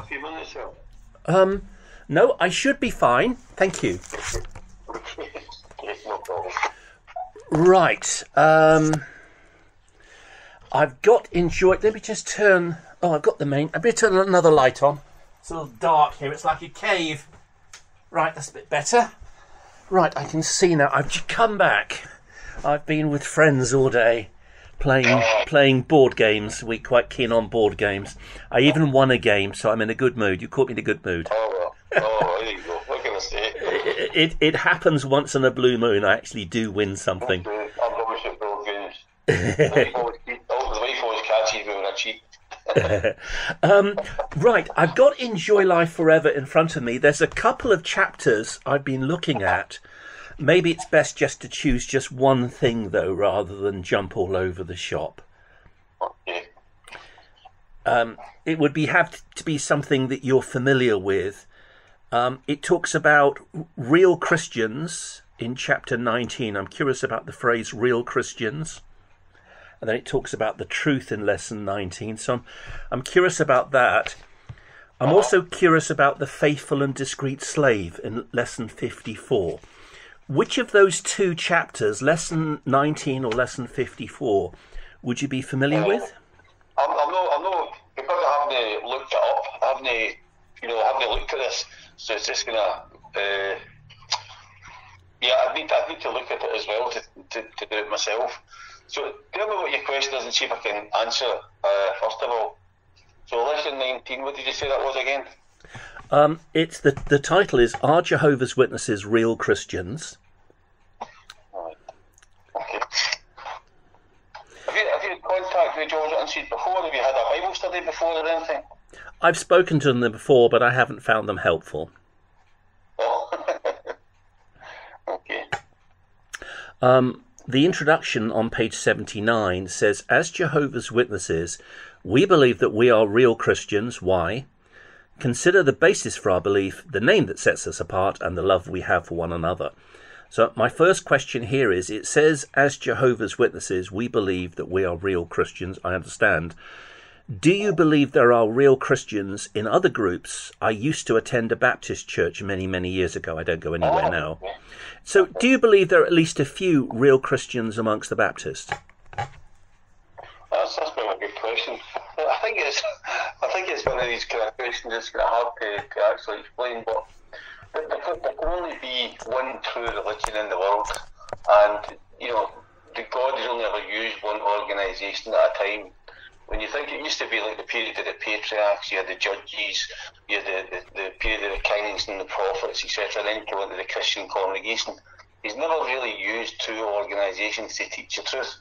Have you run yourself? No, I should be fine. Thank you. No problem. Right. I've got Enjoy. Let me just turn. Oh, I've got the main. I'm going to turn another light on. It's a little dark here. It's like a cave. Right, that's a bit better. Right, I can see now. I've just come back. I've been with friends all day playing board games. We're quite keen on board games. I even won a game, so I'm in a good mood. You caught me in a good mood. Oh, well. Oh, there you go. We're going to see it. It happens once in a blue moon. I actually do win something. I'm rubbish at board games. The wife always catches me when I cheat. Right, I've got Enjoy Life Forever in front of me. There's a couple of chapters I've been looking at. Maybe it's best just to choose just one thing, though, rather than jump all over the shop. It would have to be something that you're familiar with. It talks about real Christians in chapter 19. I'm curious about the phrase real Christians. And then it talks about the truth in lesson 19. So I'm curious about that. I'm also curious about the faithful and discreet slave in lesson 54. Which of those two chapters, lesson 19 or lesson 54, would you be familiar with? I'm not, because I haven't looked it up. I haven't looked at this. So it's just gonna. I need to look at it as well to do it myself. So tell me what your question is and see if I can answer it, first of all. So lesson 19, what did you say that was again? It's the title is, Are Jehovah's Witnesses Real Christians? Right. Okay. Have you contacted George and said before? Have you had a Bible study before or anything? I've spoken to them before, but I haven't found them helpful. Oh. Okay. The introduction on page 79 says, As Jehovah's Witnesses, we believe that we are real Christians. Why? Consider the basis for our belief, the name that sets us apart, and the love we have for one another. So my first question here is, it says, As Jehovah's Witnesses, we believe that we are real Christians. I understand. Do you believe there are real Christians in other groups? I used to attend a Baptist church many, many years ago. I don't go anywhere now. So do you believe there are at least a few real Christians amongst the Baptists? That's been a good question. I think it's one of these kind of questions that's hard to actually explain, but there can only be one true religion in the world, and, the God has only ever used one organisation at a time. When you think it used to be like the period of the patriarchs, you had the judges, you had the period of the kings and the prophets, etc. Then you went to the Christian congregation. He's never really used two organisations to teach the truth,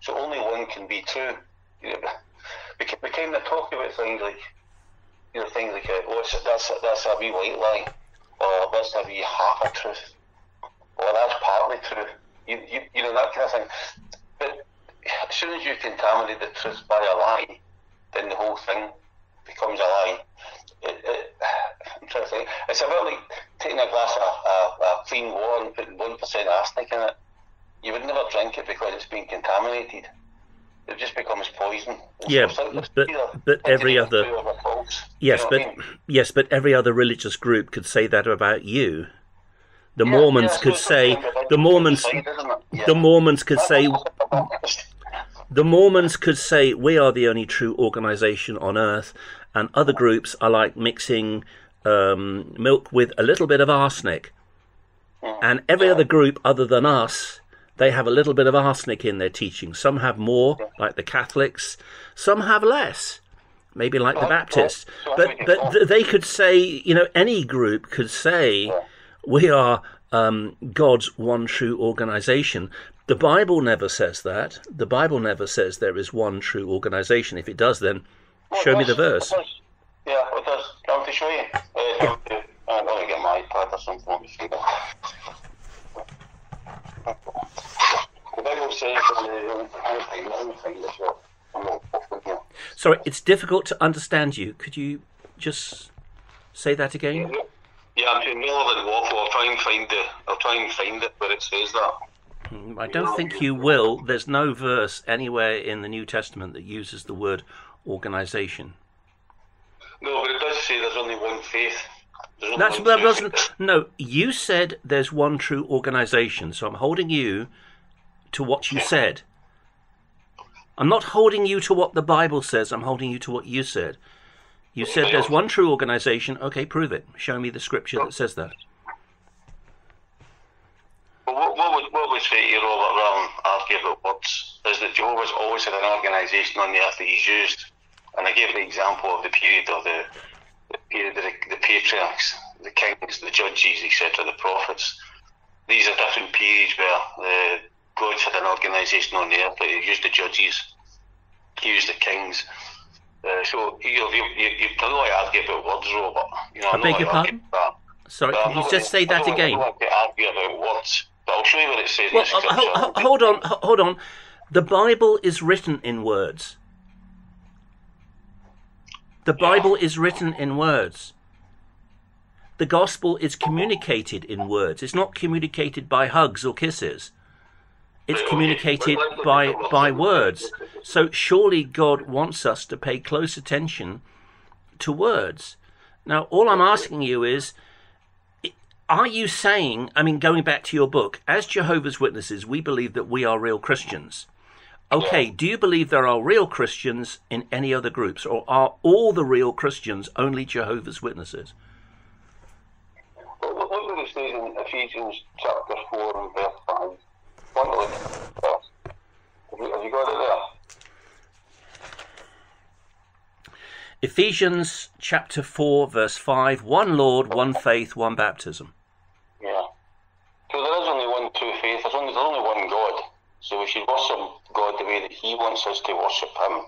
so only one can be true. We kind of talk about things like, things like, that's a wee white lie, or that's a wee half a truth, or that's partly true. That kind of thing. But as soon as you contaminate the truth by a lie, then the whole thing becomes a lie. I'm trying to think. It's a bit like taking a glass of clean water and putting 1% arsenic in it. You would never drink it because it's been contaminated. It just becomes poison. Yeah, but every other. Yes, but every other religious group could say that about you. The Mormons could say the Mormons could say we are the only true organization on earth, and other groups are like mixing milk with a little bit of arsenic, and every other group other than us, they have a little bit of arsenic in their teaching. Some have more, like the Catholics. Some have less, maybe like the Baptists. But they could say, any group could say, we are God's one true organisation. The Bible never says that. The Bible never says there is one true organisation. If it does, then show me the verse. Yeah, it does. Do you want to show you? I'm going to get my iPad or something. Sorry, it's difficult to understand you. Could you just say that again? Yeah, I'm doing relevant waffle. I'll try and find it where it says that. I don't think you will. There's no verse anywhere in the New Testament that uses the word organisation. No, but it does say there's only one faith. No, you said there's one true organization, so I'm holding you to what you said. I'm not holding you to what the Bible says, I'm holding you to what you said. You said there's one true organization. Okay, prove it. Show me the scripture that says that. Well, what we say here, Robert Rowland, I've given it words, is that Jehovah's always had an organization on the earth that he's used. And I gave the example of the period of the patriarchs, the kings, the judges, etc., the prophets. These are different periods where the God's had an organisation on the earth. Like he used the judges, he used the kings. So you've done all I argue about words, Robert. You know, I beg your pardon? Sorry, can you just say that again? I don't argue about words, but I'll show you what it says. Well, hold on. The Bible is written in words. The Bible is written in words. The gospel is communicated in words. It's not communicated by hugs or kisses. It's communicated by words. So surely God wants us to pay close attention to words. Now, all I'm asking you is, are you saying, I mean, going back to your book, as Jehovah's Witnesses, we believe that we are real Christians. Okay, do you believe there are real Christians in any other groups, or are all the real Christians only Jehovah's Witnesses? Well, look what it says in Ephesians chapter 4 and verse 5. One of them, have you got it there? Ephesians chapter 4, verse 5, one Lord, one faith, one baptism. Yeah. So there is only one true faith, there's only one God. So we should worship God the way that he wants us to worship him,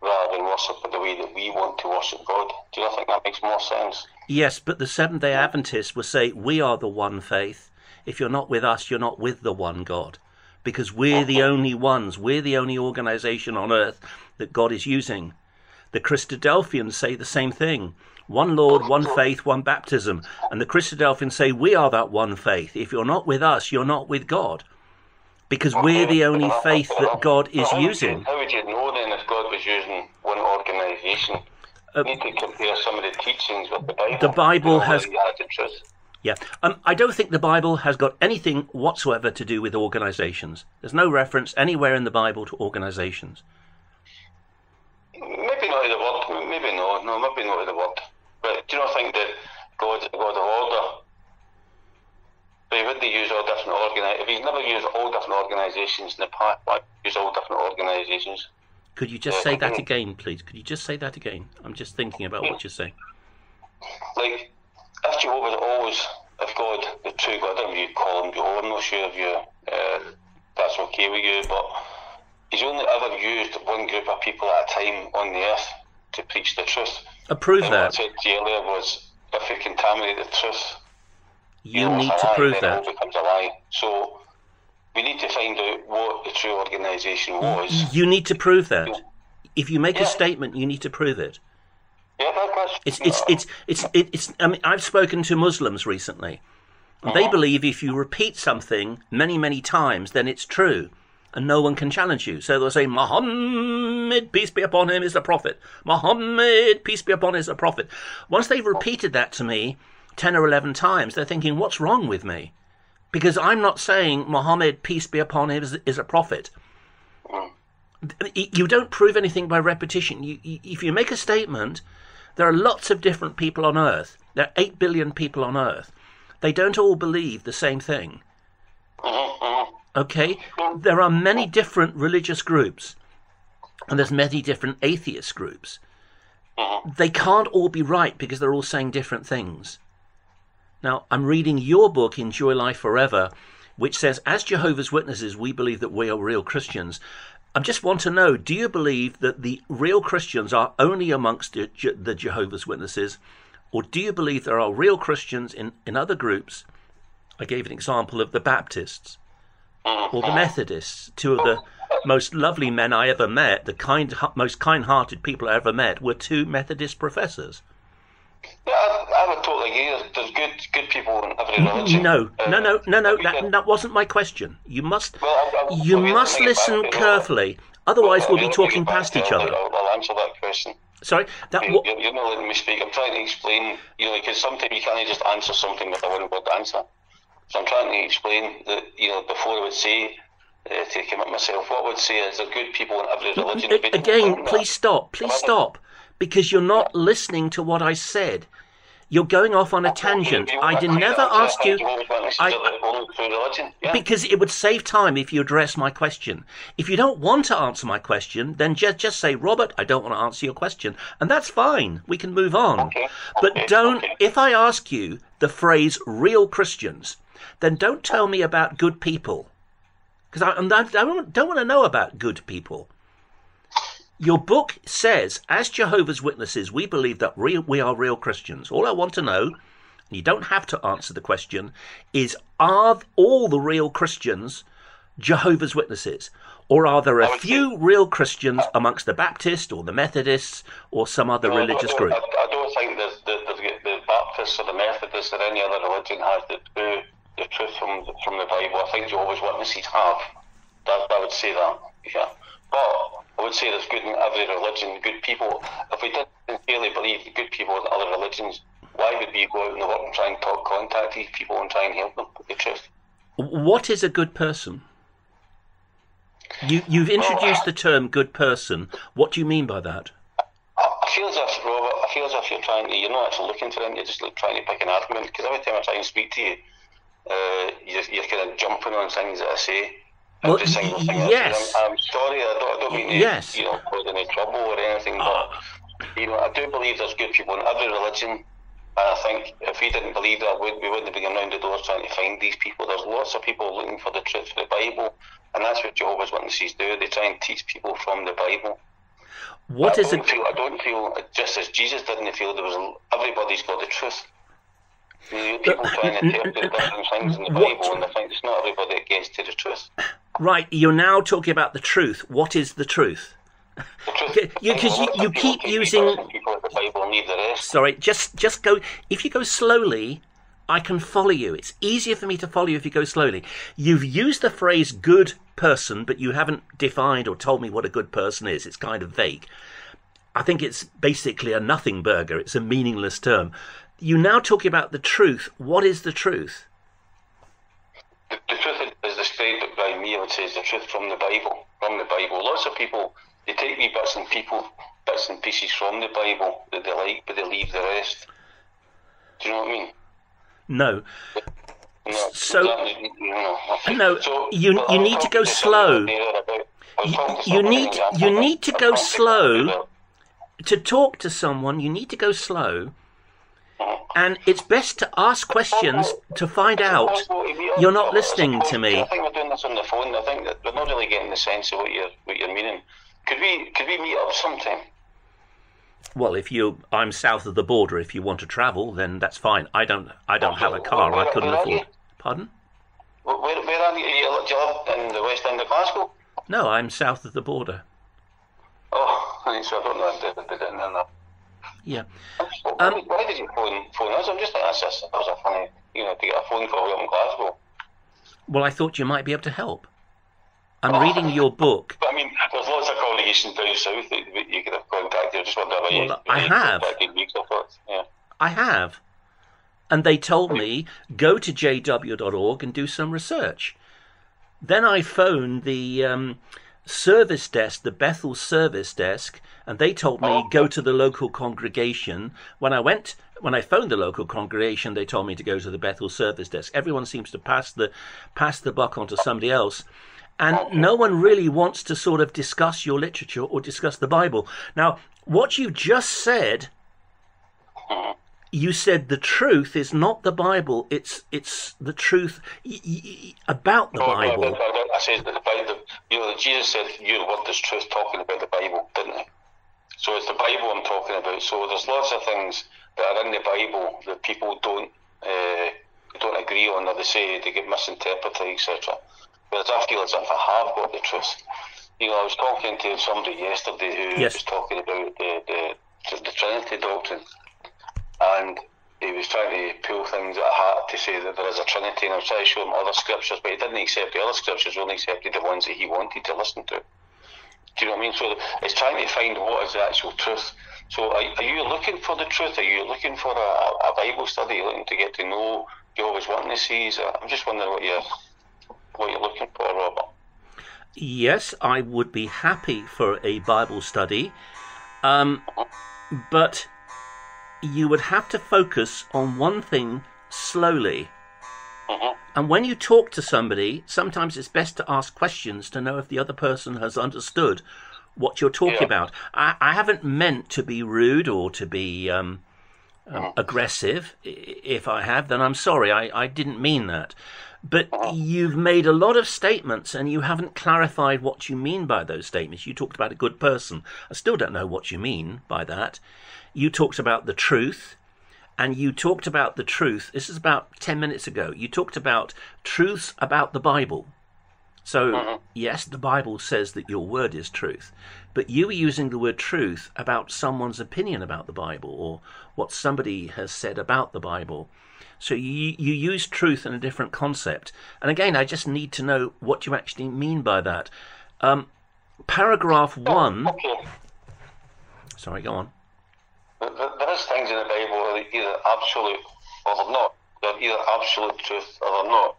rather than worship the way that we want to worship God. Do you think that makes more sense? Yes, but the Seventh Day Adventists will say, we are the one faith. If you're not with us, you're not with the one God. Because we're the only ones, we're the only organization on earth that God is using. The Christadelphians say the same thing. One Lord, one faith, one baptism. And the Christadelphians say, we are that one faith. If you're not with us, you're not with God. Because we're the only faith that God is using. How would you know then if God was using one organisation? You need to compare some of the teachings with the Bible. The Bible has... Yeah, I don't think the Bible has got anything whatsoever to do with organisations. There's no reference anywhere in the Bible to organisations. Maybe not in the word. Maybe not. No, maybe not in the word. But do you not think that God is a God of order? But would they use all different organisations? If he's never used all different organisations in the past, why use all different organisations? Could you just say that again, please? Could you just say that again? I'm just thinking about what you're saying. Like, if Jehovah's always, if God, the true God, I don't know if you call him Jehovah, I'm not sure if you, that's okay with you, but he's only ever used one group of people at a time on the earth to preach the truth. Approve that. What I said to you earlier was, if you contaminate the truth, You need to prove that. So we need to find out what the true organisation was. You need to prove that. If you make a statement, you need to prove it. Yeah, it's. I mean, I've spoken to Muslims recently, and they believe if you repeat something many times, then it's true, and no one can challenge you. So they'll say, Muhammad, peace be upon him, is a prophet. Muhammad, peace be upon him, is a prophet. Once they've repeated that to me 10 or 11 times, they're thinking, what's wrong with me? Because I'm not saying Muhammad, peace be upon him, is a prophet. You don't prove anything by repetition. If you make a statement, there are lots of different people on earth. There are 8 billion people on earth. They don't all believe the same thing. Okay? There are many different religious groups, and there's many different atheist groups. They can't all be right because they're all saying different things. Now, I'm reading your book, Enjoy Life Forever, which says, as Jehovah's Witnesses, we believe that we are real Christians. I just want to know, do you believe that the real Christians are only amongst the Jehovah's Witnesses, or do you believe there are real Christians in other groups? I gave an example of the Baptists or the Methodists, two of the most lovely men I ever met, the most kind-hearted people I ever met, were two Methodist professors. Yeah, I would totally agree. There's good people in every religion. No. That wasn't my question. You must listen carefully. Otherwise, we'll be talking past each other. I'll answer that question. Sorry? You're not letting me speak. I'm trying to explain, you know, because sometimes you can't just answer something with a one-word answer. So I'm trying to explain that, you know, before I would say, taking it myself, what I would say is there are good people in every religion. Again, please stop, because you're not listening to what I said. You're going off on a tangent. I did never ask you... Because it would save time if you address my question. If you don't want to answer my question, then just say, Robert, I don't want to answer your question. And that's fine. We can move on. Okay. But don't... Okay. If I ask you the phrase real Christians, then don't tell me about good people. Because I don't want to know about good people. Your book says, as Jehovah's Witnesses, we believe that we are real Christians. All I want to know, and you don't have to answer the question, is are all the real Christians Jehovah's Witnesses? Or are there a few real Christians amongst the Baptists or the Methodists or some other religious group? I don't think the Baptists or the Methodists or any other religion has the truth from the Bible. I think Jehovah's Witnesses have. I would say that, yeah. But I would say there's good in every religion, good people. If we didn't really believe the good people in other religions, why would we go out in the world and try and contact these people and try and help them with the truth? What is a good person? You've introduced the term good person. What do you mean by that? I feel as if, Robert, I feel as if you're not actually looking for them, you're just trying to pick an argument. Because every time I try and speak to you, you're kind of jumping on things that I say. Well, yes. I'm sorry, I don't mean to, yes, you know, cause any trouble or anything, but you know, I do believe there's good people in every religion, and I think if we didn't believe that, we wouldn't have been around the doors trying to find these people. There's lots of people looking for the truth of the Bible, and that's what Jehovah's Witnesses do. They try and teach people from the Bible. What is it? I don't feel, just as Jesus didn't feel, there was everybody's got the truth. People trying to interpret different things in the Bible, and I think it's not everybody that gets to the truth. Right, you're now talking about the truth. What is the truth? Because you keep using... Sorry, just go... If you go slowly, I can follow you. It's easier for me to follow you if you go slowly. You've used the phrase good person, but you haven't defined or told me what a good person is. It's kind of vague. I think it's basically a nothing burger. It's a meaningless term. You now talking about the truth. What is the truth? The truth is described by me. I would say is the truth from the Bible. From the Bible, lots of people they take wee bits and pieces from the Bible that they like, but they leave the rest. Do you know what I mean? No. So you need to go slow. You need to go slow to talk to someone. You need to go slow. And it's best to ask questions to find out you're not listening to me. I think we're doing this on the phone. I think that we're not really getting the sense of what you're meaning. Could we meet up sometime? Well, if I'm south of the border. If you want to travel, then that's fine. I don't have a car. I couldn't afford. Pardon? Where are you? Do you live in the west end of Glasgow? No, I'm south of the border. Oh, so I don't know. They didn't know that. Yeah. Why did you phone us? I'm just like, that was a funny, you know, to get a phone call from Glasgow. Well, I thought you might be able to help. I'm reading your book. I mean, there's lots of congregations down south that you could have contacted. I just wonder about I have. And they told me, go to jw.org and do some research. Then I phoned the... service desk, the Bethel service desk, and they told me go to the local congregation. When I phoned the local congregation, they told me to go to the Bethel service desk. Everyone seems to pass the buck onto somebody else, and no one really wants to sort of discuss your literature or discuss the Bible. Now, what you just said, you said the truth is not the Bible, it's the truth about the Bible. I said that the Bible, you know, Jesus said, your word is truth, talking about the Bible, didn't he? So it's the Bible I'm talking about. So there's lots of things that are in the Bible that people don't agree on, or they say they get misinterpreted, etc. Whereas I feel as if I have got the truth. You know, I was talking to somebody yesterday who was talking about the Trinity doctrine. And he was trying to pull things at a hat to say that there is a Trinity, and I was trying to show him other scriptures, but he didn't accept the other scriptures, only accepted the ones that he wanted to listen to. Do you know what I mean? So it's trying to find what is the actual truth. So are you looking for the truth? Are you looking for a Bible study, looking to get to know Jehovah's Witnesses? I'm just wondering what you're looking for, Robert. Yes, I would be happy for a Bible study, but you would have to focus on one thing slowly. And when you talk to somebody, sometimes it's best to ask questions to know if the other person has understood what you're talking about. I haven't meant to be rude or to be aggressive. If I have, then I'm sorry. I didn't mean that. But you've made a lot of statements and you haven't clarified what you mean by those statements. You talked about a good person. I still don't know what you mean by that. You talked about the truth. And you talked about the truth, this is about 10 minutes ago, you talked about truths about the Bible. So, yes, the Bible says that your word is truth, but you were using the word truth about someone's opinion about the Bible or what somebody has said about the Bible. So you use truth in a different concept. And again, I just need to know what you actually mean by that. Paragraph 1... Sorry, go on. There is things in the Bible that are either absolute or they're not. They're either absolute truth or they're not.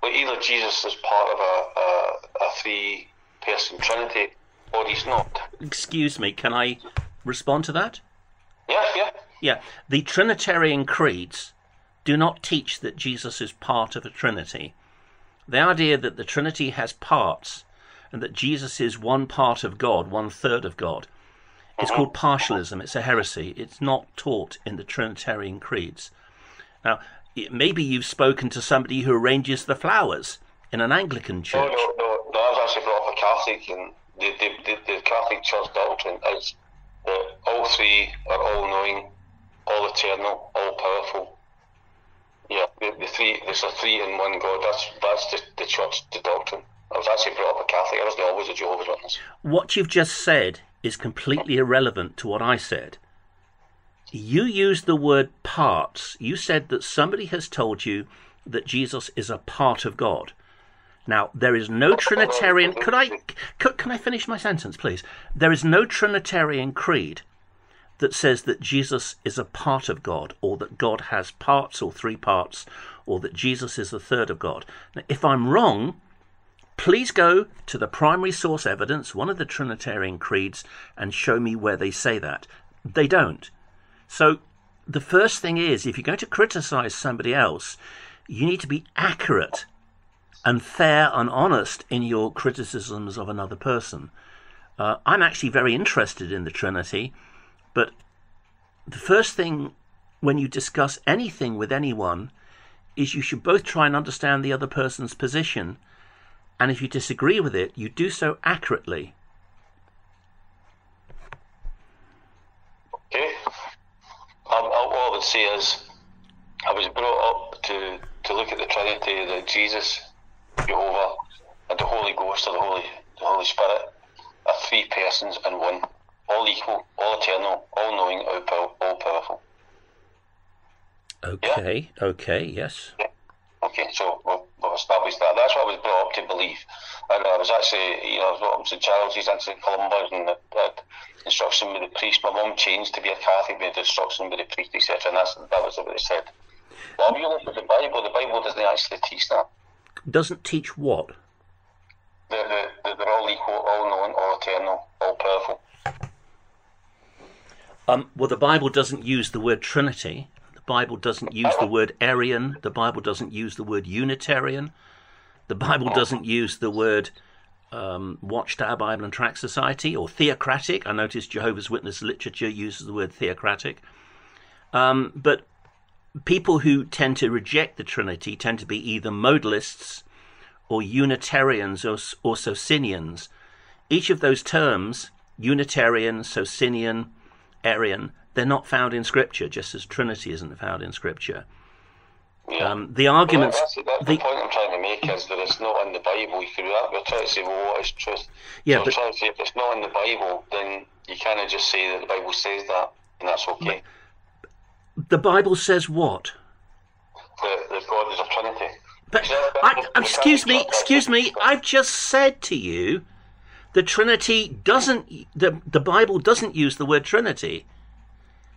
But either Jesus is part of a three-person Trinity or he's not. Excuse me, can I respond to that? Yeah. The Trinitarian creeds do not teach that Jesus is part of a Trinity. The idea that the Trinity has parts and that Jesus is one part of God, one third of God, it's called partialism. It's a heresy. It's not taught in the Trinitarian creeds. Now, maybe you've spoken to somebody who arranges the flowers in an Anglican church. No, I was actually brought up a Catholic, and the Catholic Church doctrine is that all three are all-knowing, all-eternal, all-powerful. Yeah, the three. There's a three-in-one God. That's the Church, the doctrine. I was actually brought up a Catholic. I wasn't always a Jehovah's Witness. What you've just said is completely irrelevant to what I said. You used the word parts. You said that somebody has told you that Jesus is a part of God. Now, there is no Trinitarian... Can I finish my sentence, please? There is no Trinitarian creed that says that Jesus is a part of God or that God has parts or three parts or that Jesus is the third of God. Now, if I'm wrong... Please go to the primary source evidence, one of the Trinitarian creeds, and show me where they say that. They don't. So the first thing is, if you're going to criticize somebody else, you need to be accurate and fair and honest in your criticisms of another person. I'm actually very interested in the Trinity, but the first thing when you discuss anything with anyone is you should both try and understand the other person's position. And if you disagree with it, you do so accurately. Okay. All I would say is, I was brought up to look at the Trinity, the Jesus, Jehovah, and the Holy Ghost, or the Holy Spirit, are three persons in one, all equal, all eternal, all knowing, all powerful. Okay. Yeah? Okay. Yes. Yeah. Okay, so we'll establish that. That's what I was brought up to believe. And I was actually, I was brought up to St. Charles's and St. Columba's, and had instruction with the priest. My mum changed to be a Catholic, we had instruction with the priest, etc. And that was what they said. Well, if you look at the Bible doesn't actually teach that. Doesn't teach what? They're all equal, all known, all eternal, all powerful. Well, the Bible doesn't use the word Trinity. The Bible doesn't use the word Arian. The Bible doesn't use the word Unitarian. The Bible doesn't use the word Watchtower Bible and Tract Society or Theocratic. I noticed Jehovah's Witness literature uses the word Theocratic. But people who tend to reject the Trinity tend to be either Modalists or Unitarians or Socinians. Each of those terms, Unitarian, Socinian, Arian, they're not found in Scripture, just as Trinity isn't found in Scripture. Yeah. The arguments... Well, that's the point I'm trying to make is that it's not in the Bible. We're trying to say, well, what is truth? Yeah, so but... trying to say, if it's not in the Bible, then you kind of just say that the Bible says that, and that's okay. The Bible says what? That God is a Trinity. But excuse me, I've just said to you The Trinity doesn't, the Bible doesn't use the word Trinity.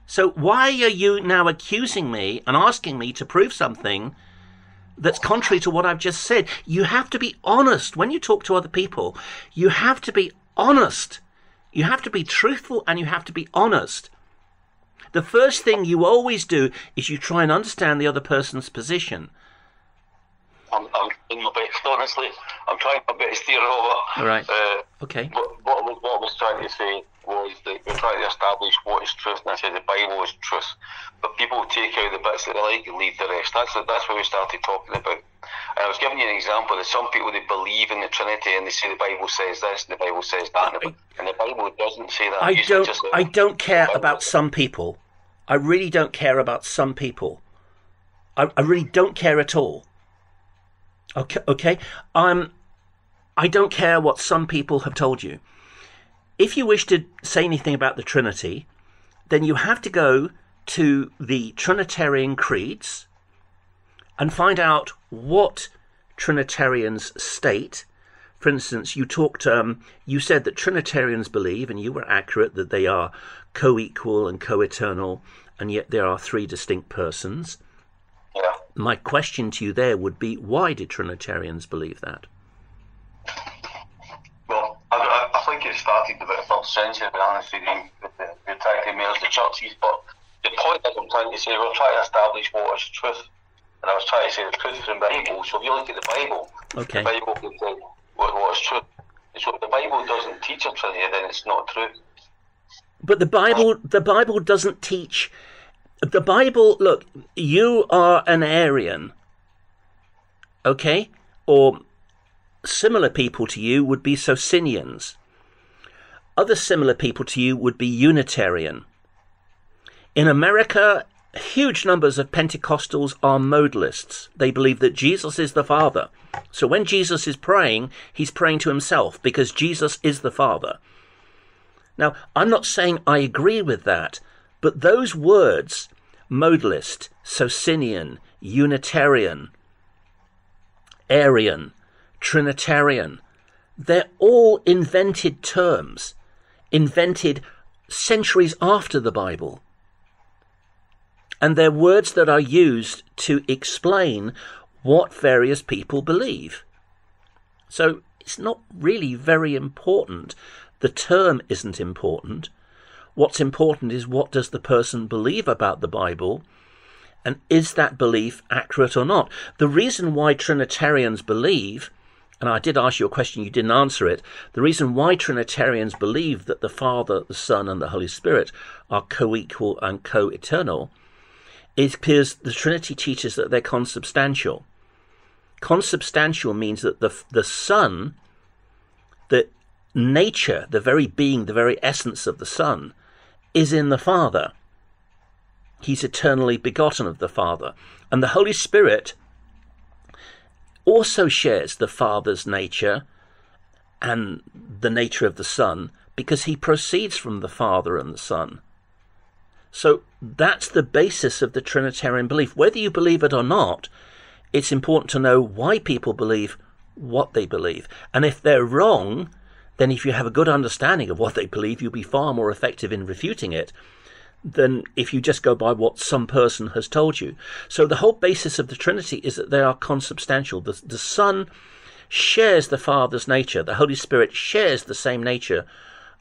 So why are you now accusing me and asking me to prove something that's contrary to what I've just said? You have to be honest. When you talk to other people, you have to be honest. You have to be truthful and you have to be honest. The first thing you always do is you try and understand the other person's position. I'm doing my best, honestly. I'm trying my best here, Robert. All right. Okay. What I was trying to say was that we're trying to establish what is truth, and I said the Bible is truth. But people take out the bits that they like and leave the rest. That's what we started talking about. And I was giving you an example that some people, they believe in the Trinity and they say the Bible says this and the Bible says that, and the Bible doesn't say that. I don't care about some people. I really don't care about some people. I really don't care at all. Okay. I don't care what some people have told you. If you wish to say anything about the Trinity, then you have to go to the Trinitarian creeds and find out what Trinitarians state. For instance, you said that Trinitarians believe, and you were accurate, that they are co-equal and co-eternal, and yet there are three distinct persons. Yeah. My question to you there would be, why do Trinitarians believe that? Well, I think it started about the 1st century, honestly, they tried to merge the churches, but the point that I'm trying to say, we're trying to establish what is truth, and I was trying to say the truth from the Bible. So if you look at the Bible, okay, the Bible can say what is truth. So if the Bible doesn't teach a Trinity, then it's not true. But the Bible doesn't teach... The Bible, look, you are an Arian, okay? Or similar people to you would be Socinians. Other similar people to you would be Unitarian. In America, huge numbers of Pentecostals are Modalists. They believe that Jesus is the Father. So when Jesus is praying, he's praying to himself because Jesus is the Father. Now, I'm not saying I agree with that, but those words... Modalist, Socinian, Unitarian, Arian, Trinitarian, they're all invented terms, invented centuries after the Bible. And they're words that are used to explain what various people believe. So it's not really very important. The term isn't important. What's important is, what does the person believe about the Bible, and is that belief accurate or not? The reason why Trinitarians believe, and I did ask you a question, you didn't answer it, the reason why Trinitarians believe that the Father, the Son, and the Holy Spirit are co-equal and co-eternal is because the Trinity teaches that they're consubstantial. Consubstantial means that the Son, the nature, the very being, the very essence of the Son, is in the Father. He's eternally begotten of the Father. And the Holy Spirit also shares the Father's nature and the nature of the Son, because he proceeds from the Father and the Son. So that's the basis of the Trinitarian belief. Whether you believe it or not, it's important to know why people believe what they believe. And if they're wrong, then if you have a good understanding of what they believe, you'll be far more effective in refuting it than if you just go by what some person has told you. So the whole basis of the Trinity is that they are consubstantial. The Son shares the Father's nature. The Holy Spirit shares the same nature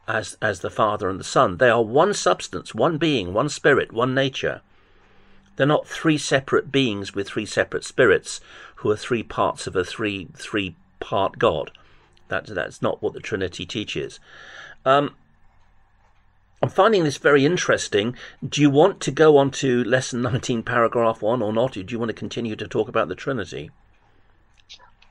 as the Father and the Son. They are one substance, one being, one spirit, one nature. They're not three separate beings with three separate spirits who are three parts of a three-part God. That's not what the Trinity teaches. I'm finding this very interesting. Do you want to go on to Lesson 19, Paragraph 1 or not? Or do you want to continue to talk about the Trinity?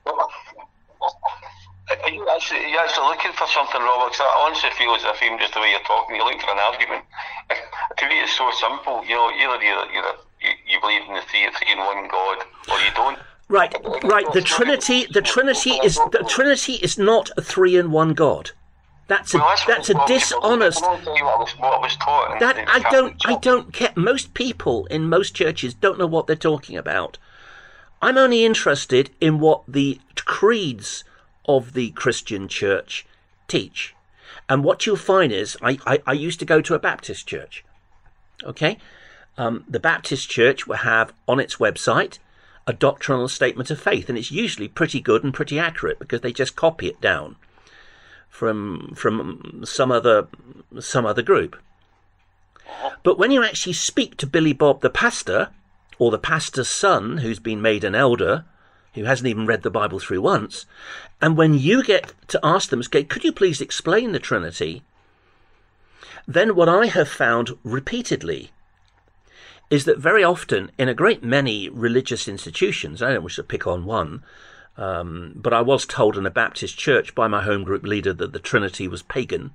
Are you actually looking for something, Robert? Because I honestly feel as if even just the way you're talking, you're looking for an argument. To me, it's so simple. You know, either you believe in the three in one God or you don't. Right. The Trinity is not a three-in-one God. That's a dishonest. I don't care. Most people in most churches don't know what they're talking about. I'm only interested in what the creeds of the Christian church teach. And what you'll find is, I used to go to a Baptist church, okay? The Baptist church will have on its website a doctrinal statement of faith, and it's usually pretty good and pretty accurate because they just copy it down from some other group. But when you actually speak to Billy Bob the pastor, or the pastor's son who's been made an elder, who hasn't even read the Bible through once, and when you get to ask them, okay, could you please explain the Trinity? Then what I have found repeatedly is that very often in a great many religious institutions, I don't wish to pick on one, but I was told in a Baptist church by my home group leader that the Trinity was pagan.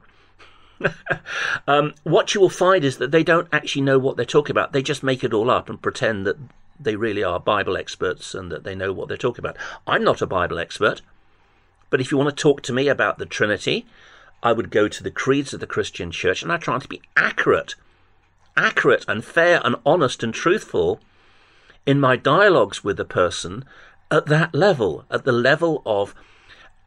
What you will find is that they don't actually know what they're talking about. They just make it all up and pretend that they really are Bible experts and that they know what they're talking about. I'm not a Bible expert, but if you want to talk to me about the Trinity, I would go to the creeds of the Christian church, and I try to be accurate and fair and honest and truthful in my dialogues with the person at that level, at the level of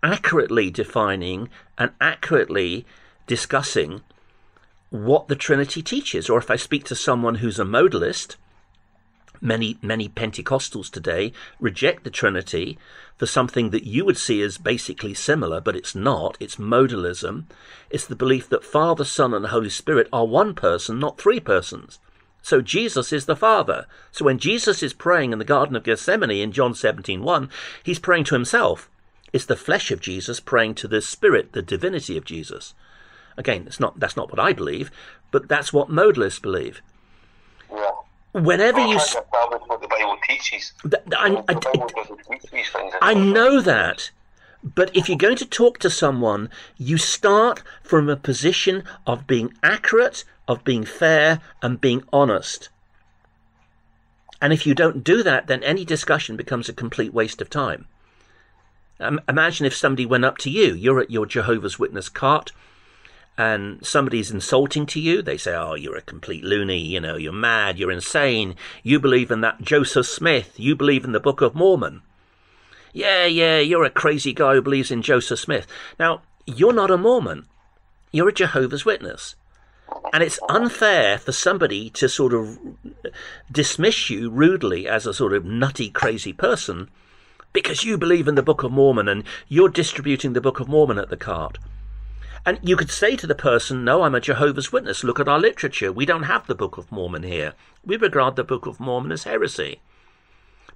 accurately defining and accurately discussing what the Trinity teaches. Or if I speak to someone who's a modalist, many Pentecostals today reject the Trinity for something that you would see as basically similar, but it's not. It's modalism. It's the belief that Father, Son, and Holy Spirit are one person, not three persons. So Jesus is the Father. So when Jesus is praying in the Garden of Gethsemane in John 17:1, he's praying to himself. It's the flesh of Jesus praying to the Spirit, the divinity of Jesus. Again, that's not what I believe, but that's what modalists believe. Yeah. Whenever you... That's what the Bible teaches. I know that, but if you're going to talk to someone, you start from a position of being accurate, of being fair, and being honest. And if you don't do that, then any discussion becomes a complete waste of time. Imagine if somebody went up to you. You're at your Jehovah's Witness cart, and somebody's insulting to you. They say, oh, you're a complete loony, you know, you're mad, you're insane, you believe in that Joseph Smith, you believe in the Book of Mormon. Yeah, you're a crazy guy who believes in Joseph Smith. Now, you're not a Mormon, you're a Jehovah's Witness. And it's unfair for somebody to sort of dismiss you rudely as a sort of nutty, crazy person because you believe in the Book of Mormon and you're distributing the Book of Mormon at the cart. And you could say to the person, no, I'm a Jehovah's Witness. Look at our literature. We don't have the Book of Mormon here. We regard the Book of Mormon as heresy.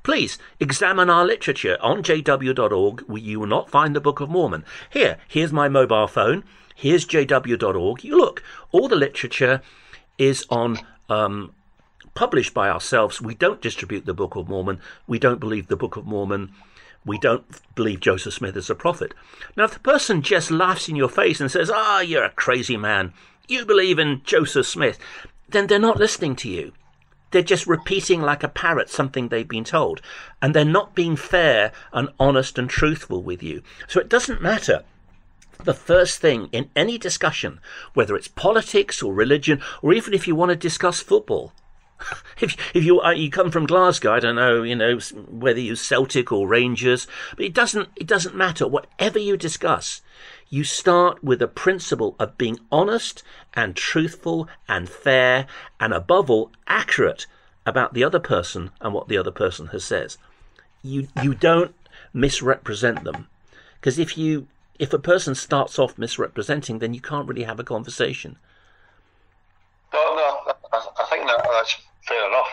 Please examine our literature. On jw.org, you will not find the Book of Mormon. Here's my mobile phone. Here's jw.org. You look, all the literature is on published by ourselves. We don't distribute the Book of Mormon. We don't believe the Book of Mormon. We don't believe Joseph Smith is a prophet. Now, if the person just laughs in your face and says, ah, you're a crazy man, you believe in Joseph Smith, then they're not listening to you. They're just repeating like a parrot something they've been told. And they're not being fair and honest and truthful with you. So it doesn't matter. The first thing in any discussion, whether it's politics or religion, or even if you want to discuss football, If you come from Glasgow, I don't know, you know, whether you're Celtic or Rangers, but it doesn't matter. Whatever you discuss, you start with a principle of being honest and truthful and fair and, above all, accurate about the other person and what the other person has says. You don't misrepresent them, because if a person starts off misrepresenting, then you can't really have a conversation. No, I think that's fair enough.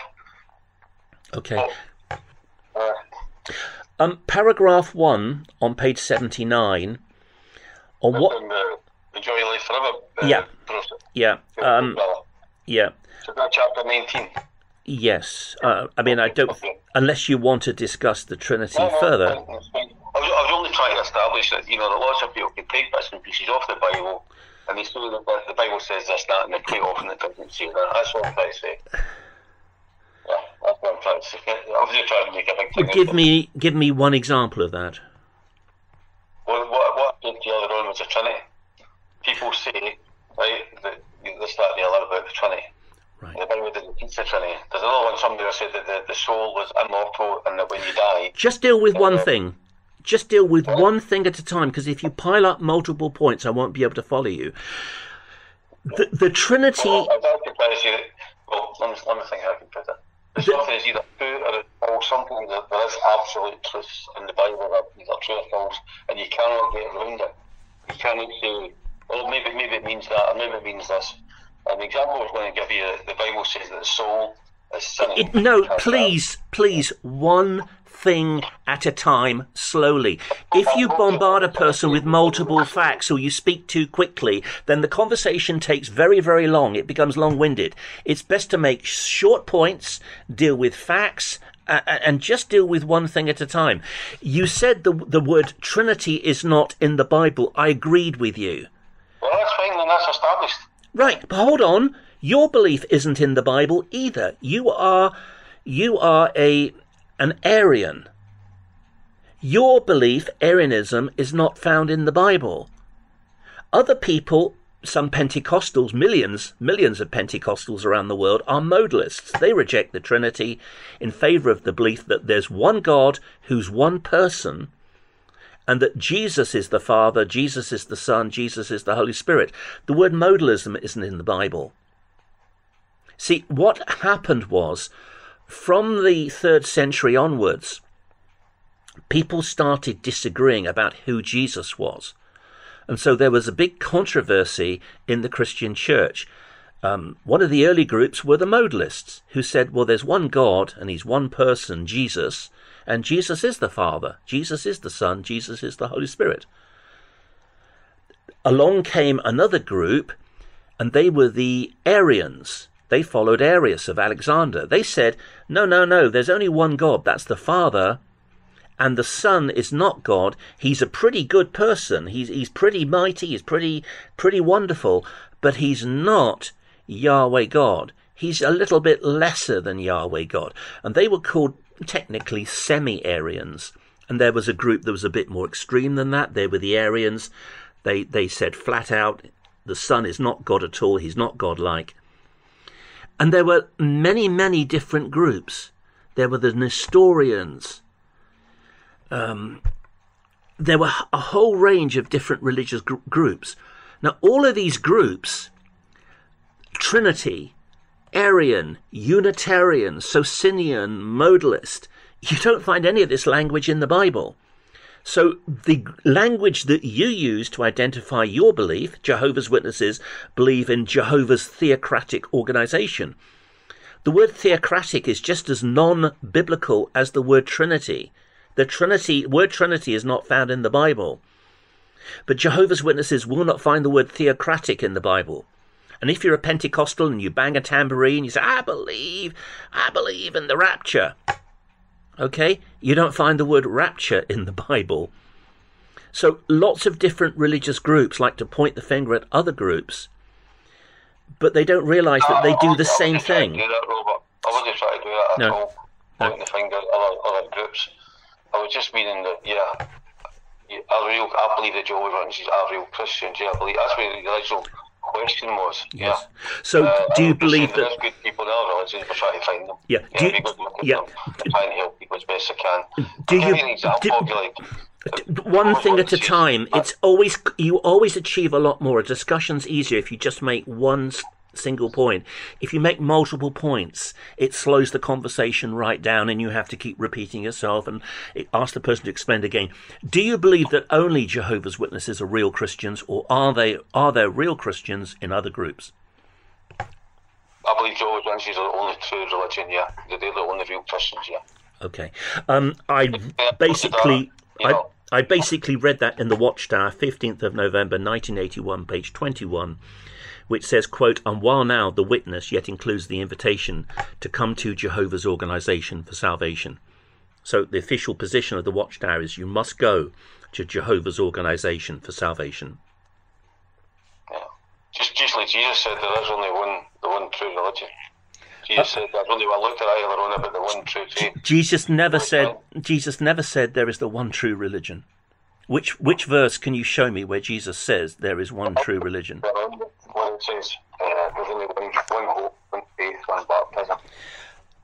Okay. Paragraph 1 on page 79. On what? Enjoy Life Forever. Yeah. So that's chapter 19. Yes. I don't. Unless you want to discuss the Trinity further. I was only trying to establish that, you know, that lots of people can take bits and pieces off the Bible. And they say that the Bible says this, that, and they quite often it doesn't say that. That's what I'm trying to say. Yeah, that's what I'm trying to say. I was just trying to make a big thing. Give me one example of that. Well, what I did the other one was the Trinity. People say, right, that this, that, and the other about the Trinity. Right. The Bible didn't teach the Trinity. There's another one, somebody said that the soul was immortal and that when you die... Just deal with one thing. Just deal with one thing at a time, because if you pile up multiple points, I won't be able to follow you. The Trinity... The stuff is either true or it's false. Something that there is absolute truth in the Bible that either true or false, and you cannot get around it. You cannot say, "Oh, maybe it means that, or maybe it means this." An example I was going to give you: the Bible says that the soul is sinning. No, please, one thing at a time, slowly. If you bombard a person with multiple facts or you speak too quickly, then the conversation takes very, very long. It becomes long-winded. It's best to make short points, deal with facts, and just deal with one thing at a time. You said the word Trinity is not in the Bible. I agreed with you. Well, that's fine, then that's established. Right, but hold on. Your belief isn't in the Bible either. You are an Arian. Your belief, Arianism, is not found in the Bible. Other people, some Pentecostals, millions of Pentecostals around the world, are modalists. They reject the Trinity in favor of the belief that there's one God who's one person, and that Jesus is the Father, Jesus is the Son, Jesus is the Holy Spirit. The word modalism isn't in the Bible. See, what happened was, from the 3rd century onwards, people started disagreeing about who Jesus was. And so there was a big controversy in the Christian church. One of the early groups were the modalists, who said, well, there's one God and he's one person, Jesus, and Jesus is the Father, Jesus is the Son, Jesus is the Holy Spirit. Along came another group, and they were the Arians. They followed Arius of Alexandria. They said, no, there's only one God, that's the Father, and the Son is not God. He's a pretty good person. He's pretty mighty, he's pretty wonderful, but he's not Yahweh God. He's a little bit lesser than Yahweh God. And they were called technically semi-Arians. And there was a group that was a bit more extreme than that. They were the Arians. They said flat out, the Son is not God at all, he's not God-like. And there were many, many different groups. There were the Nestorians. There were a whole range of different religious groups. Now, all of these groups, Trinity, Arian, Unitarian, Socinian, Modalist, you don't find any of this language in the Bible. So the language that you use to identify your belief, Jehovah's Witnesses believe in Jehovah's Theocratic organization. The word theocratic is just as non-biblical as the word Trinity. The word Trinity is not found in the Bible. But Jehovah's Witnesses will not find the word theocratic in the Bible. And if you're a Pentecostal and you bang a tambourine, you say, I believe in the rapture. Okay, you don't find the word rapture in the Bible. So lots of different religious groups like to point the finger at other groups, but they don't realise that they do the same thing. I wouldn't try to do that at all, pointing the finger at other groups. I was just meaning that, yeah, I believe that Jehovah's Witnesses are real Christians. Yeah, I believe that's where the original question was. Yes. Yeah. So do you believe that good people in our religions, we're trying to find them. Yeah. Trying to help people as best I can. One thing at a time. It's always, you always achieve a lot more. A discussion's easier if you just make one single point. If you make multiple points, it slows the conversation right down, and you have to keep repeating yourself and ask the person to explain again. Do you believe that only Jehovah's Witnesses are real Christians, or are there real Christians in other groups? I believe Jehovah's Witnesses are the only true religion. Yeah, they're the only real Christians. Yeah. Okay. I basically read that in the Watchtower, 15th of November, 1981, page 21. Which says, quote, and while now the witness yet includes the invitation to come to Jehovah's organization for salvation. So the official position of the Watchtower is you must go to Jehovah's organization for salvation. Yeah. Just like Jesus said, there is only the one true religion. Jesus said there's only one. Looked at either one about the one true faith. Jesus never said there is the one true religion. Which verse can you show me where Jesus says there is one true religion?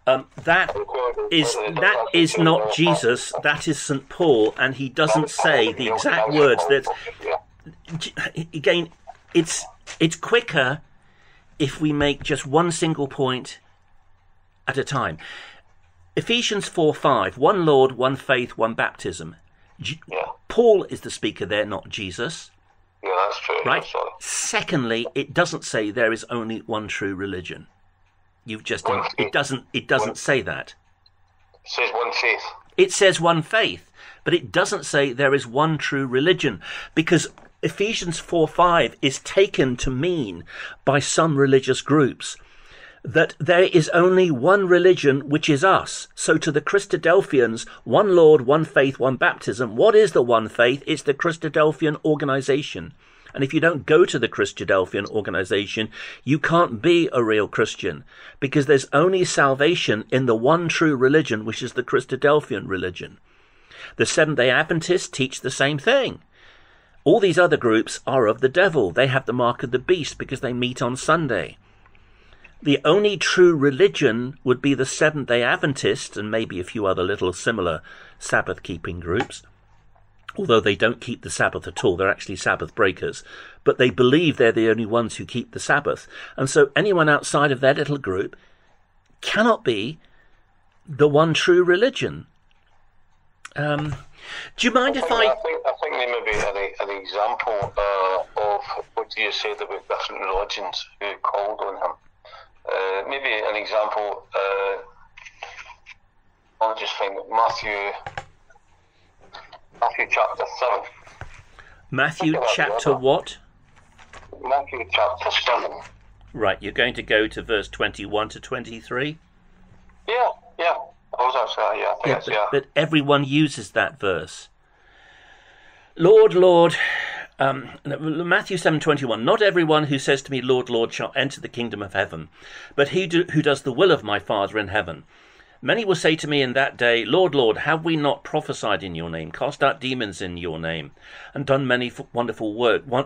That is not Jesus, that is St. Paul, and he doesn't say the exact words. That again, it's quicker if we make just one single point at a time. Ephesians 4:5, one Lord, one faith, one baptism. Paul is the speaker there, not Jesus. Yeah, that's true. Right? That's true. Secondly, it doesn't say there is only one true religion. You've just it doesn't say that. It says one faith. It says one faith, but it doesn't say there is one true religion, because Ephesians 4:5 is taken to mean by some religious groups that there is only one religion, which is us. So to the Christadelphians, one Lord, one faith, one baptism. What is the one faith? It's the Christadelphian organization. And if you don't go to the Christadelphian organization, you can't be a real Christian, because there's only salvation in the one true religion, which is the Christadelphian religion. The Seventh Day Adventists teach the same thing. All these other groups are of the devil. They have the mark of the beast because they meet on Sunday. The only true religion would be the Seventh Day Adventists and maybe a few other little similar Sabbath-keeping groups, although they don't keep the Sabbath at all. They're actually Sabbath breakers, but they believe they're the only ones who keep the Sabbath. And so anyone outside of their little group cannot be the one true religion. Do you mind I think they may be an example of what you said about different religions who called on him. Maybe an example, I'll just find Matthew chapter 7. Matthew chapter what? Matthew chapter 7. Right, you're going to go to verse 21 to 23? Yeah. But everyone uses that verse. Lord... Matthew 7:21, not everyone who says to me, Lord, Lord, shall enter the kingdom of heaven, but he who does the will of my Father in heaven. Many will say to me in that day, Lord, Lord, have we not prophesied in your name, cast out demons in your name, and done many wonderful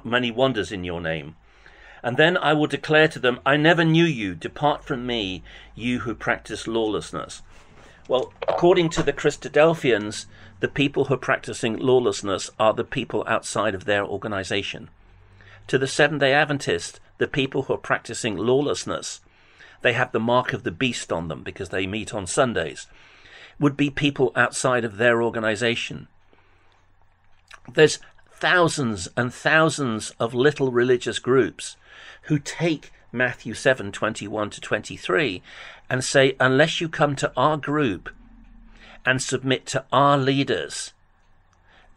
many wonders in your name? And then I will declare to them, I never knew you, depart from me, you who practice lawlessness. Well, according to the Christadelphians, the people who are practicing lawlessness are the people outside of their organization. To the Seventh-day Adventists, the people who are practicing lawlessness, they have the mark of the beast on them because they meet on Sundays, would be people outside of their organization. There's thousands and thousands of little religious groups who take Matthew 7:21 to 23 and say, unless you come to our group and submit to our leaders,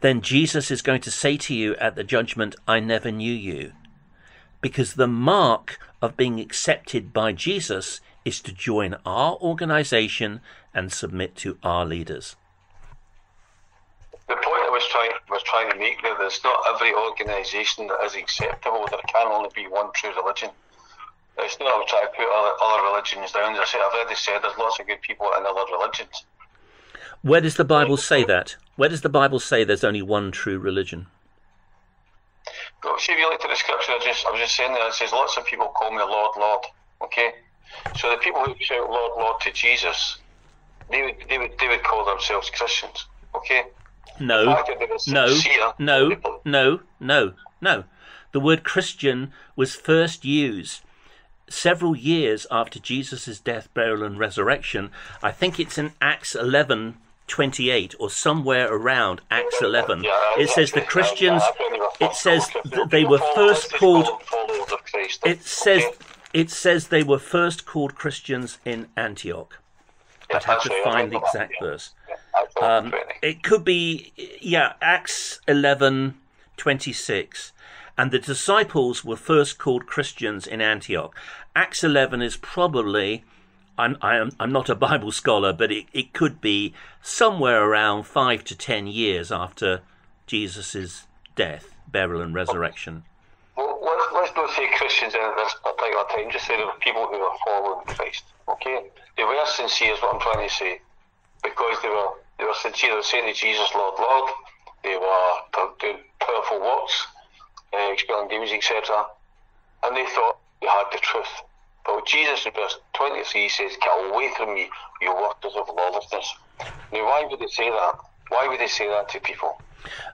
then Jesus is going to say to you at the judgment, I never knew you. Because the mark of being accepted by Jesus is to join our organization and submit to our leaders. The point I was trying to make there, that it's not every organization that is acceptable. There can only be one true religion. It's not I would try to put other religions down. As I've already said, there's lots of good people in other religions. Where does the Bible say that? Where does the Bible say there's only one true religion? Well, see, if you look to the scripture, I was just saying that it says lots of people call me Lord, Lord. Okay, so the people who shout Lord, Lord to Jesus, they would call themselves Christians. Okay. No. The word Christian was first used several years after Jesus' death, burial and resurrection. I think it's in Acts 11:28 or somewhere around Acts 11. It says the Christians, it says they were first called, it says they were first called Christians in Antioch. I'd have to find the exact verse. It could be, Acts 11:26. And the disciples were first called Christians in Antioch. Acts 11 is probably, I'm not a Bible scholar, but it could be somewhere around 5 to 10 years after Jesus' death, burial and resurrection. Well, let's not say Christians at this particular time, just say there were people who were following Christ, okay? They were sincere is what I'm trying to say, because they were sincere. They were saying to Jesus, Lord, Lord. They were doing powerful works, expelling demons, etc. And they thought they had the truth. But Jesus in verse 23 he says, "Get away from me, you workers of lawlessness." Now, why would they say that? Why would they say that to people?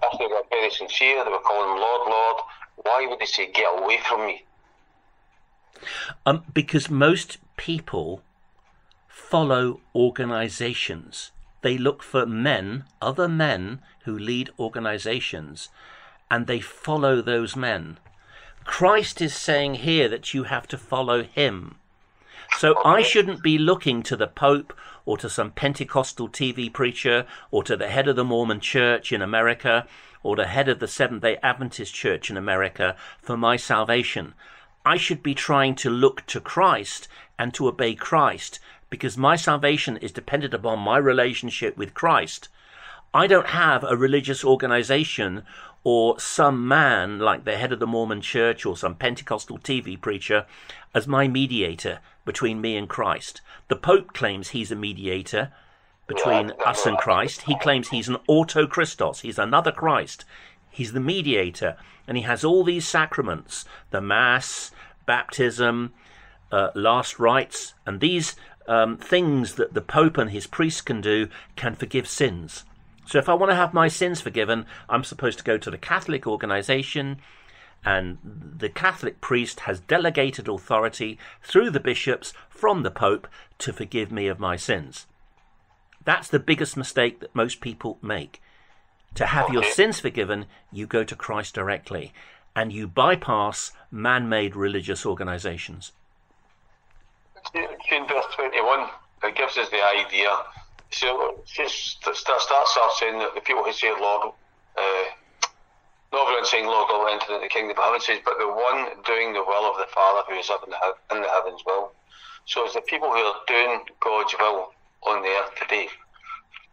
If they were very sincere, they were calling him Lord, Lord, why would they say, "Get away from me"? Because most people follow organizations. They look for men, other men who lead organizations, and they follow those men. Christ is saying here that you have to follow him. So I shouldn't be looking to the Pope or to some Pentecostal TV preacher or to the head of the Mormon Church in America or the head of the Seventh Day Adventist Church in America for my salvation. I should be trying to look to Christ and to obey Christ, because my salvation is dependent upon my relationship with Christ. I don't have a religious organization or some man like the head of the Mormon Church or some Pentecostal TV preacher as my mediator between me and Christ. The Pope claims he's a mediator between us and Christ. He claims he's an auto-Christos. He's another Christ. He's the mediator, and he has all these sacraments, the Mass, baptism, last rites, and these things that the Pope and his priests can do can forgive sins. So if I want to have my sins forgiven, I'm supposed to go to the Catholic organization, and the Catholic priest has delegated authority through the bishops from the Pope to forgive me of my sins. That's the biggest mistake that most people make. To have your sins forgiven, you go to Christ directly, and you bypass man-made religious organizations. In verse 21, it gives us the idea. So it starts off saying that the people who say Lord, not everyone saying Lord will enter into the kingdom of heaven, says, but the one doing the will of the Father who is up in the heavens will. So it's the people who are doing God's will on the earth today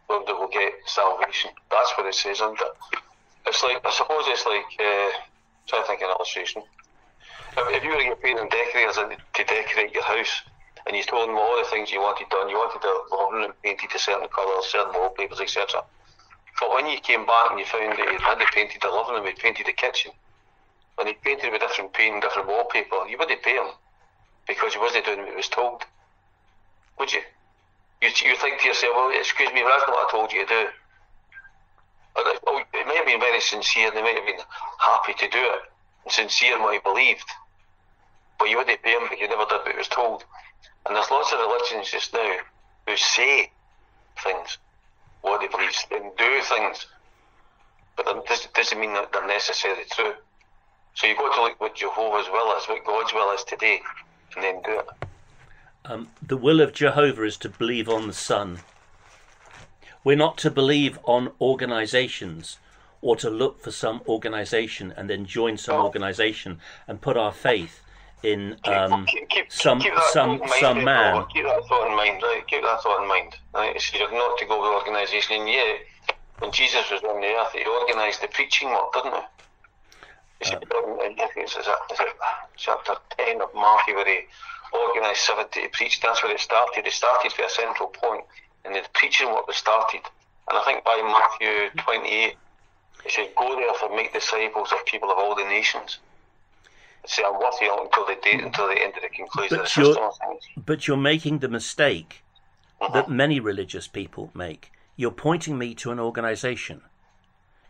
that will get salvation. That's what it says, isn't it? It's like, I suppose it's like, trying to think of an illustration. If you were to get paid in decorators to decorate your house, and you told them all the things you wanted done, you wanted it lawn and painted a certain colour, certain wallpapers, etc. But when you came back and you found that you'd had painted the living room, he'd painted the kitchen, and he'd painted with different paint, different wallpaper, you wouldn't pay him, because you wasn't doing what he was told, would you? You think to yourself, well, excuse me, that's not what I told you to do. Well, it may have been very sincere, they might have been happy to do it, and sincere in what he believed. But you wouldn't pay him because you never did what he was told. And there's lots of religions just now who say things, what they believe, and do things. But this doesn't mean that they're necessarily true. So you've got to look what Jehovah's will is, what God's will is today, and then do it. The will of Jehovah is to believe on the Son. We're not to believe on organizations or to look for some organization and then join some organization and put our faith in some man. Robert, keep that thought in mind, right? Keep that thought in mind. Right? It's not to go with organisation. And yet, when Jesus was on the earth, he organised the preaching work, didn't he? It's chapter 10 of Matthew where he organised 70 to preach. That's where it started. It started with a central point, and the preaching work was started. And I think by Matthew 28, it says, "Go therefore, make disciples of people of all the nations." See, I'm worthy until the end of the conclusion of the system. But you're making the mistake that many religious people make. You're pointing me to an organisation.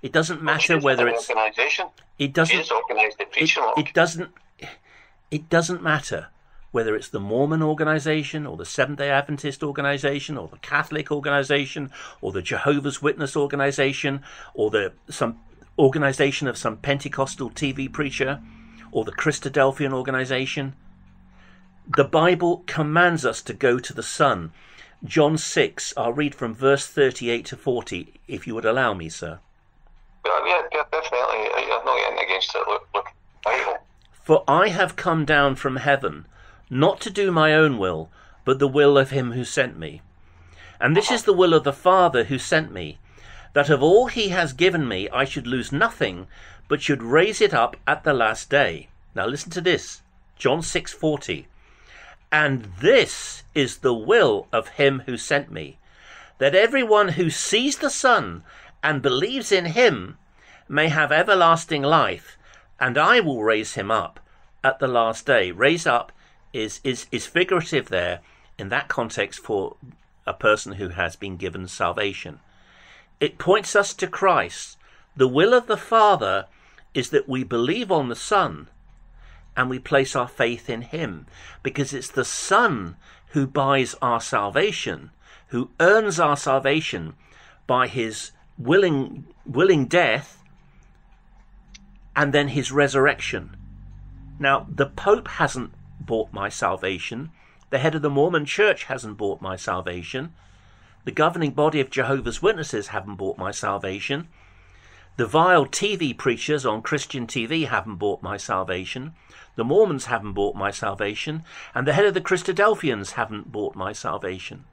It doesn't matter whether it's an organisation. It doesn't matter whether it's the Mormon organisation or the Seventh Day Adventist organisation or the Catholic organisation or the Jehovah's Witness organisation or the some organisation of some Pentecostal TV preacher or the Christadelphian organization. The Bible commands us to go to the Son. John 6, I'll read from verse 38 to 40, if you would allow me, sir. Yeah, definitely. I'm not getting against it. Look. "For I have come down from heaven, not to do my own will, but the will of him who sent me. And this is the will of the Father who sent me, that of all he has given me I should lose nothing, but should raise it up at the last day." Now listen to this, John 6:40. "And this is the will of him who sent me, that everyone who sees the Son and believes in him may have everlasting life, and I will raise him up at the last day." Raise up is figurative there in that context for a person who has been given salvation. It points us to Christ. The will of the Father is that we believe on the Son and we place our faith in him, because it's the Son who buys our salvation, who earns our salvation by his willing death and then his resurrection. Now, the Pope hasn't bought my salvation. The head of the Mormon Church hasn't bought my salvation. The governing body of Jehovah's Witnesses haven't bought my salvation. The vile TV preachers on Christian TV haven't bought my salvation. The Mormons haven't bought my salvation. And the head of the Christadelphians haven't bought my salvation.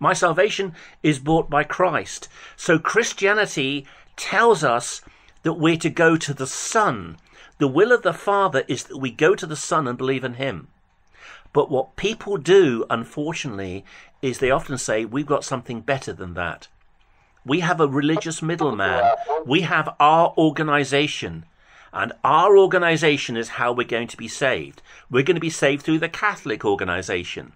My salvation is bought by Christ. So Christianity tells us that we're to go to the Son. The will of the Father is that we go to the Son and believe in him. But what people do, unfortunately, is they often say, we've got something better than that. We have a religious middleman. We have our organization. And our organization is how we're going to be saved. We're going to be saved through the Catholic organization.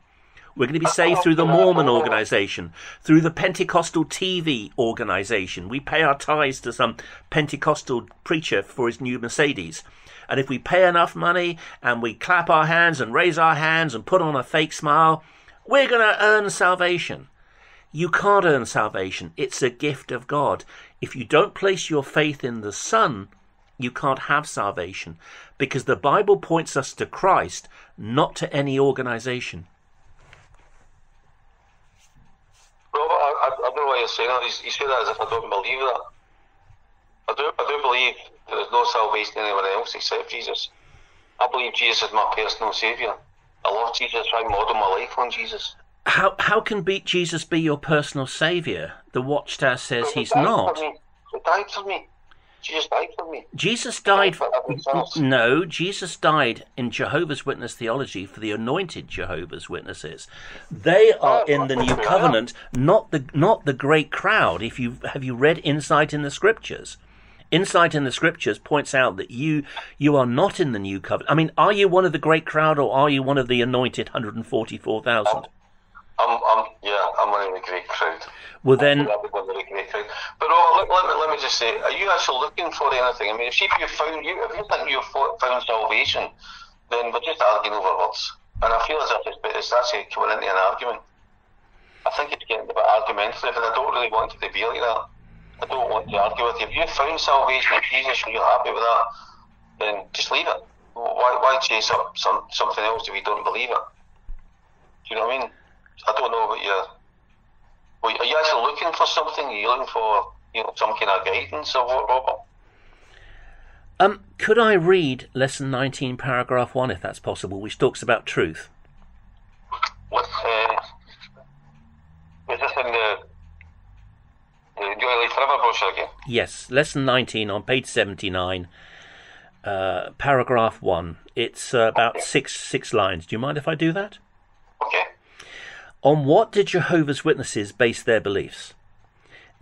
We're going to be saved through the Mormon organization, through the Pentecostal TV organization. We pay our tithes to some Pentecostal preacher for his new Mercedes. And if we pay enough money and we clap our hands and raise our hands and put on a fake smile, we're going to earn salvation. You can't earn salvation. It's a gift of God. If you don't place your faith in the Son, you can't have salvation, because the Bible points us to Christ, not to any organization. Robert, I don't know why you're saying that. You say that as if I don't believe that. I do believe there is no salvation anywhere else except Jesus. I believe Jesus is my personal saviour. I love Jesus. I model my life on Jesus. How can Jesus be your personal saviour? The Watchtower says he's not. He died for me. Jesus died for me. Jesus died for everything. No, Jesus died in Jehovah's Witness theology for the anointed Jehovah's Witnesses. They are in the new covenant, not the great crowd. If you have you read Insight in the Scriptures? Insight in the Scriptures points out that you are not in the new covenant. I mean, are you one of the great crowd, or are you one of the anointed 144,000? I'm one of the great crowd. Well, then, but Robert, let me just say, are you actually looking for anything? I mean, if you think you've found salvation, then we're just arguing over words. And I feel as if it's actually coming into an argument. I think it's getting a bit argumentative, and I don't really want it to be like that. I don't want to argue with you. If you've found salvation in Jesus and you're happy with that, then just leave it. Why chase up something else if you don't believe it? Do you know what I mean? I don't know what are you actually looking for something? Are you looking for some kind of guidance or what, Robert? Could I read Lesson 19, Paragraph 1, if that's possible, which talks about truth? Is this in the Enjoy Life Forever brochure again? Yes, Lesson 19 on page 79, Paragraph 1. It's about six lines. Do you mind if I do that? Okay. On what did Jehovah's Witnesses base their beliefs?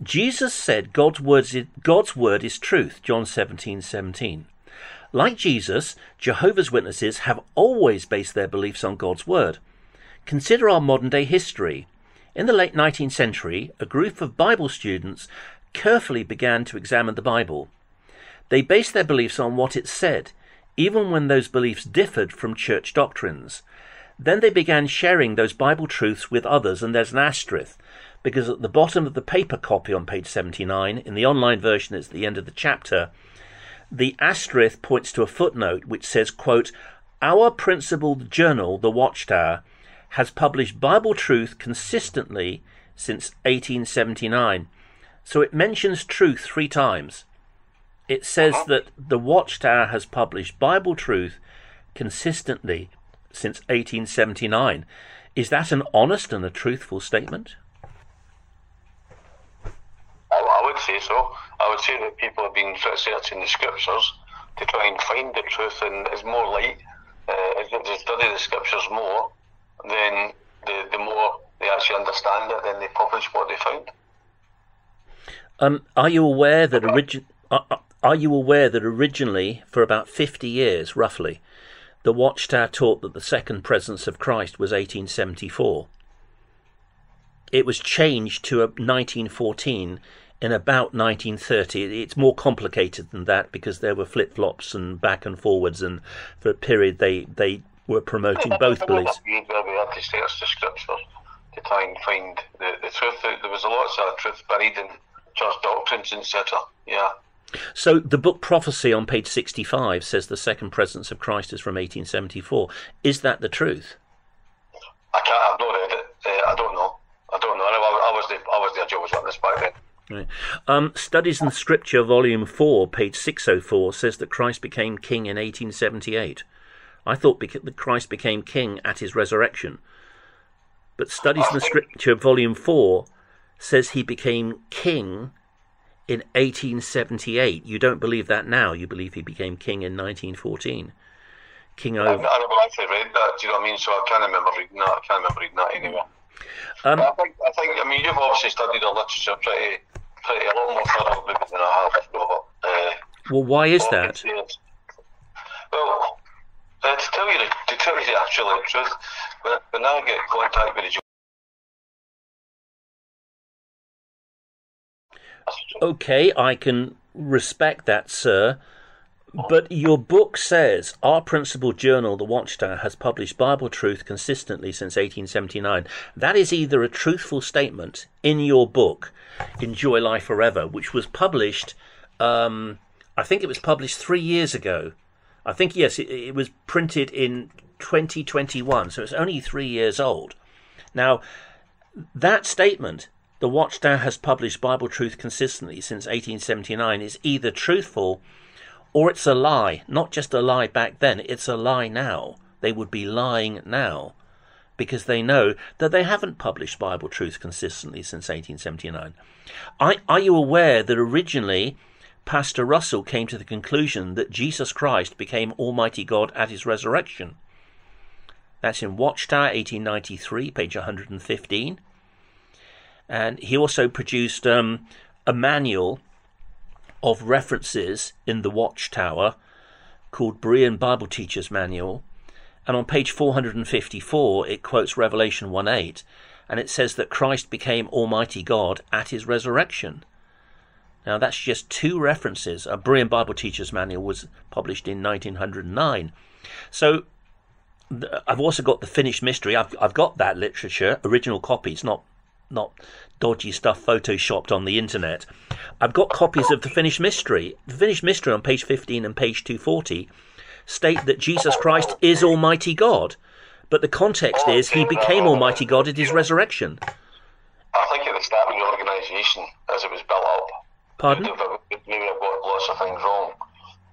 Jesus said God's word is truth, John 17:17. Like Jesus, Jehovah's Witnesses have always based their beliefs on God's word. Consider our modern-day history. In the late 19th century, a group of Bible students carefully began to examine the Bible. They based their beliefs on what it said, even when those beliefs differed from church doctrines. Then they began sharing those Bible truths with others, and there's an asterisk, because at the bottom of the paper copy on page 79, in the online version it's the end of the chapter, the asterisk points to a footnote which says, quote, "Our principled journal, the Watchtower, has published Bible truth consistently since 1879. So it mentions truth three times. It says that the Watchtower has published Bible truth consistently since 1879. Is that an honest and a truthful statement? I would say so. I would say that people have been researching the Scriptures to try and find the truth, and it's more like as they study the Scriptures more, then the more they actually understand it, then they publish what they found. Are you aware that originally, for about 50 years roughly, the Watchtower taught that the second presence of Christ was 1874. It was changed to 1914 in about 1930. It's more complicated than that because there were flip-flops and back and forwards, and for a period they were promoting both beliefs. We had to search the scriptures to try and find the truth. There was a lot of truth buried in church doctrines, etc. Yeah. So the book Prophecy on page 65 says the second presence of Christ is from 1874. Is that the truth? I've not read it. I don't know. I was the Jehovah's Witness back then. Right. Studies in the Scripture, Volume 4, page 604, says that Christ became king in 1878. I thought that Christ became king at his resurrection. But Studies in the Scripture, Volume 4, says he became king in 1878. You don't believe that now. You believe he became king in 1914. King over. I never actually read that, do you know what I mean? So I can't remember reading that. I can't remember reading that anyway. I mean, you've obviously studied the literature pretty a lot more thoroughly maybe than I have. Well, why is that? Well, to tell you the actual truth, when I get in contact with the... Okay, I can respect that, sir. But your book says, our principal journal, The Watchtower, has published Bible truth consistently since 1879. That is either a truthful statement in your book, Enjoy Life Forever, which was published, I think it was published 3 years ago. I think, yes, it was printed in 2021, so it's only 3 years old. Now, that statement, The Watchtower has published Bible truth consistently since 1879, is either truthful or it's a lie. Not just a lie back then, it's a lie now. They would be lying now because they know that they haven't published Bible truth consistently since 1879. Are you aware that originally Pastor Russell came to the conclusion that Jesus Christ became Almighty God at his resurrection? That's in Watchtower, 1893, page 115. And he also produced a manual of references in the Watchtower called Berean Bible Teacher's Manual, and on page 454 it quotes Revelation 1:8, and it says that Christ became Almighty God at his resurrection. Now that's just two references. A Berean Bible Teacher's Manual was published in 1909. So I've also got the Finished Mystery. I've got that literature, original copies, not dodgy stuff photoshopped on the internet. I've got copies of the Finished Mystery. The Finished Mystery on page 15 and page 240 state that Jesus Christ is Almighty God, but the context is he became Almighty God at his resurrection. I think at the start of the organisation, as it was built up, pardon? Maybe I've got lots of things wrong,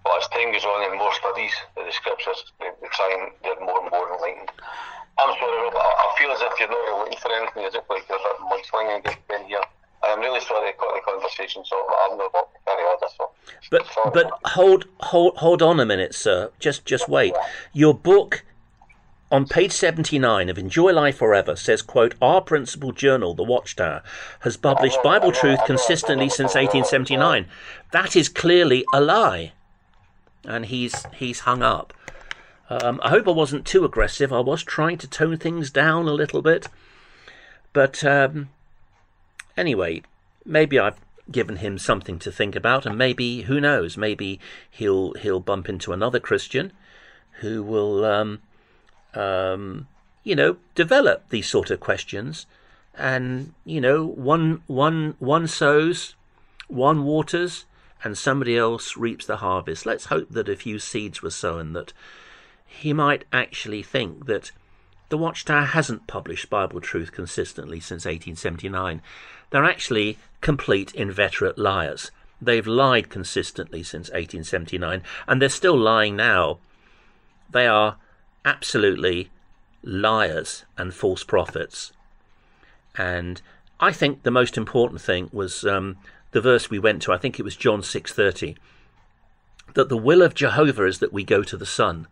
but as time goes on and more studies of the scriptures, they try and get more and more enlightened. I'm sorry, Robert, I feel as if you're not looking for anything, as if like there's a mudslinging in here. I'm really sorry I caught the conversation, so I'm not going to carry on this one. But hold on a minute, sir. Just wait. Your book on page 79 of Enjoy Life Forever says, quote, our principal journal, The Watchtower, has published Bible truth consistently since 1879. That is clearly a lie. And he's hung up. I hope I wasn't too aggressive. I was trying to tone things down a little bit. But anyway, maybe I've given him something to think about, and maybe, who knows, maybe he'll bump into another Christian who will, develop these sort of questions. And, one sows, one waters, and somebody else reaps the harvest. Let's hope that a few seeds were sown, that he might actually think that the Watchtower hasn't published Bible truth consistently since 1879. They're actually complete inveterate liars. They've lied consistently since 1879, and they're still lying now. They are absolutely liars and false prophets. And I think the most important thing was the verse we went to. I think it was John 6:30, that the will of Jehovah is that we go to the Son.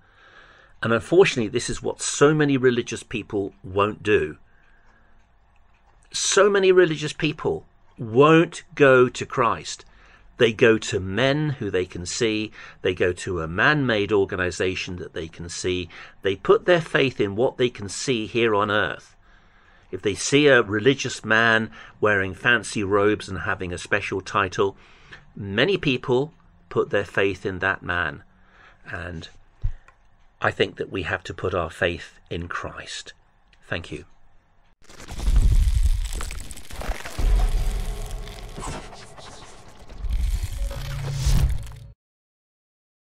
And unfortunately, this is what so many religious people won't do. So many religious people won't go to Christ. They go to men who they can see. They go to a man-made organization that they can see. They put their faith in what they can see here on earth. If they see a religious man wearing fancy robes and having a special title, many people put their faith in that man. And I think that we have to put our faith in Christ. Thank you.